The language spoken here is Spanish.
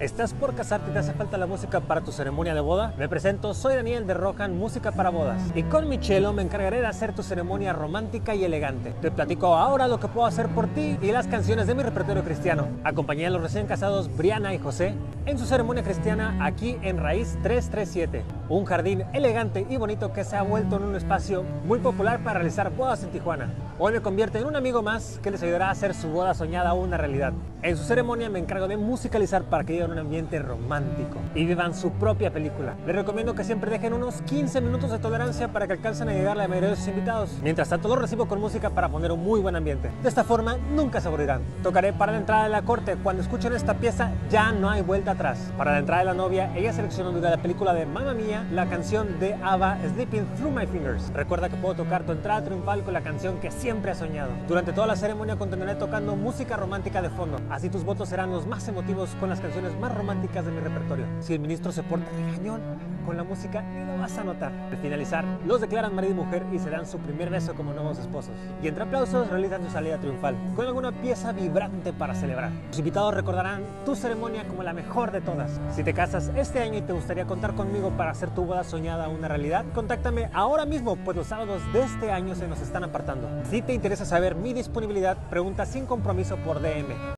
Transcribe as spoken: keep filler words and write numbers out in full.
¿Estás por casarte y te hace falta la música para tu ceremonia de boda? Me presento, soy Daniel de Rojan, música para bodas. Y con mi chelo me encargaré de hacer tu ceremonia romántica y elegante. Te platico ahora lo que puedo hacer por ti y las canciones de mi repertorio cristiano. Acompañé a los recién casados Briana y José en su ceremonia cristiana aquí en Raíz tres tres siete. Un jardín elegante y bonito que se ha vuelto en un espacio muy popular para realizar bodas en Tijuana. Hoy me convierte en un amigo más que les ayudará a hacer su boda soñada una realidad. En su ceremonia me encargo de musicalizar para que lleven un ambiente romántico y vivan su propia película. Les recomiendo que siempre dejen unos quince minutos de tolerancia para que alcancen a llegar la mayoría de sus invitados. Mientras tanto los recibo con música para poner un muy buen ambiente. De esta forma nunca se aburrirán. Tocaré para la entrada de la corte. Cuando escuchen esta pieza ya no hay vuelta atrás. Para la entrada de la novia, ella seleccionó de la película de Mamma Mia la canción de Abba, Slipping Through My Fingers. Recuerda que puedo tocar tu entrada triunfal con la canción que siempre has soñado. Durante toda la ceremonia continuaré tocando música romántica de fondo. Así tus votos serán los más emotivos con las canciones más románticas de mi repertorio. Si el ministro se porta regañón con la música, ni lo vas a notar. Al finalizar, los declaran marido y mujer y se dan su primer beso como nuevos esposos. Y entre aplausos realizan su salida triunfal con alguna pieza vibrante para celebrar. Los invitados recordarán tu ceremonia como la mejor de todas. Si te casas este año y te gustaría contar conmigo para hacer tu boda soñada una realidad, contáctame ahora mismo, pues los sábados de este año se nos están apartando. Si te interesa saber mi disponibilidad, pregunta sin compromiso por D M.